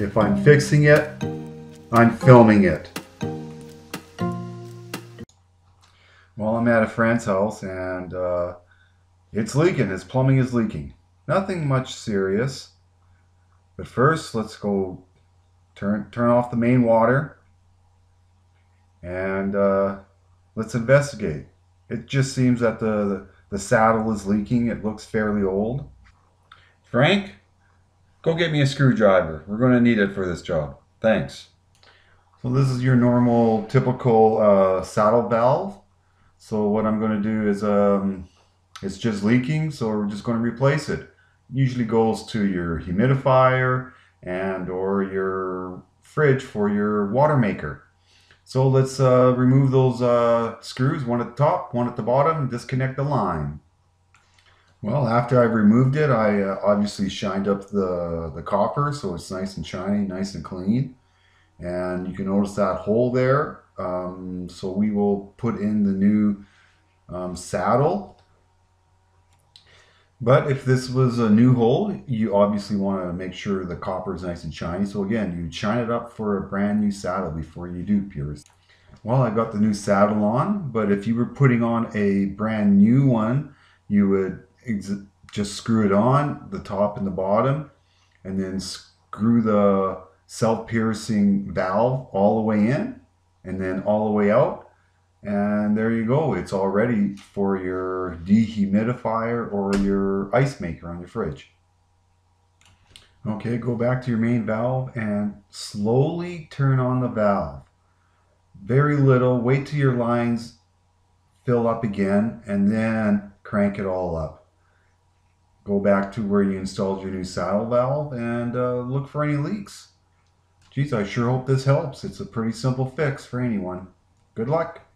If I'm fixing it, I'm filming it. Well, I'm at a friend's house and it's leaking. His plumbing is leaking. Nothing much serious. But first, let's go turn off the main water and let's investigate. It just seems that the saddle is leaking. It looks fairly old. Frank, go get me a screwdriver. We're going to need it for this job. Thanks. So this is your normal, typical saddle valve. So what I'm going to do is, it's just leaking, so we're just going to replace it. Usually goes to your humidifier and or your fridge for your water maker. So let's remove those screws, one at the top, one at the bottom, disconnect the line. Well, after I've removed it, I obviously shined up the copper, so it's nice and shiny, nice and clean. And you can notice that hole there. So we will put in the new saddle. But if this was a new hole, you obviously want to make sure the copper is nice and shiny. So again, you shine it up for a brand new saddle before you do purist. Well, I got the new saddle on, but if you were putting on a brand new one, you would just screw it on, the top and the bottom, and then screw the self-piercing valve all the way in and then all the way out. And there you go, it's all ready for your dehumidifier or your ice maker on your fridge. Okay, go back to your main valve and slowly turn on the valve. Very little, wait till your lines fill up again and then crank it all up. Go back to where you installed your new saddle valve and look for any leaks. Geez, I sure hope this helps. It's a pretty simple fix for anyone. Good luck.